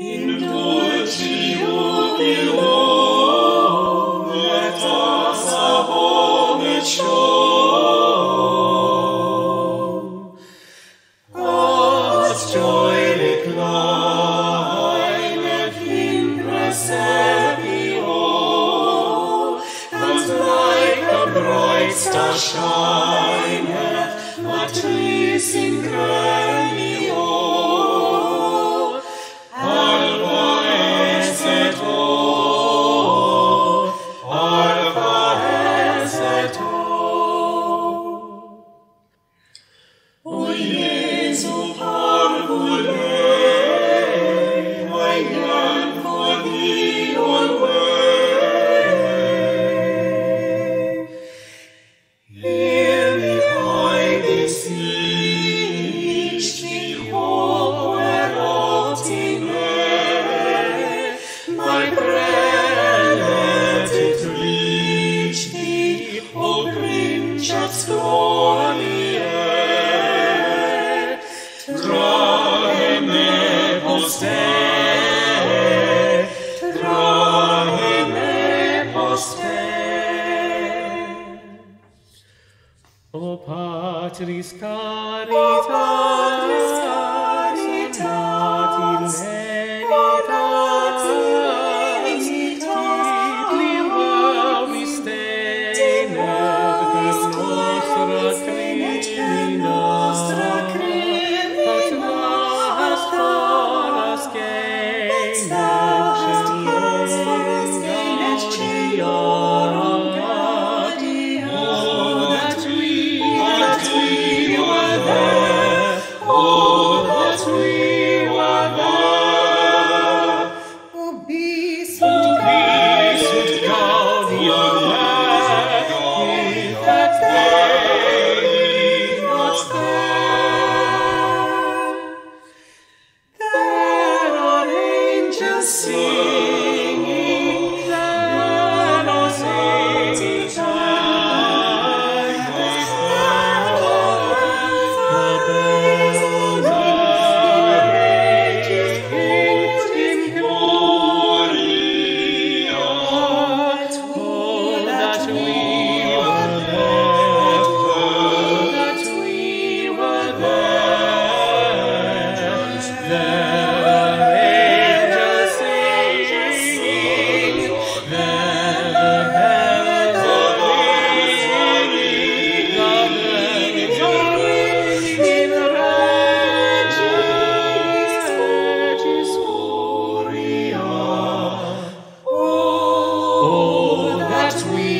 In dulci Jubilo, let us upon it show. As joy decline and hindrance heavy all, and like a bright star shineth, but is in granny all. Jesu, parvule, I yearn for thee alway. Here behind this niche, the hope whereof thee lay, my prayer let it reach thee, O Prince of stormy air. O Patris Caritas, singing, that us at time has left all the birds of the raged in glory. Oh, that we were there, oh, that we were there, we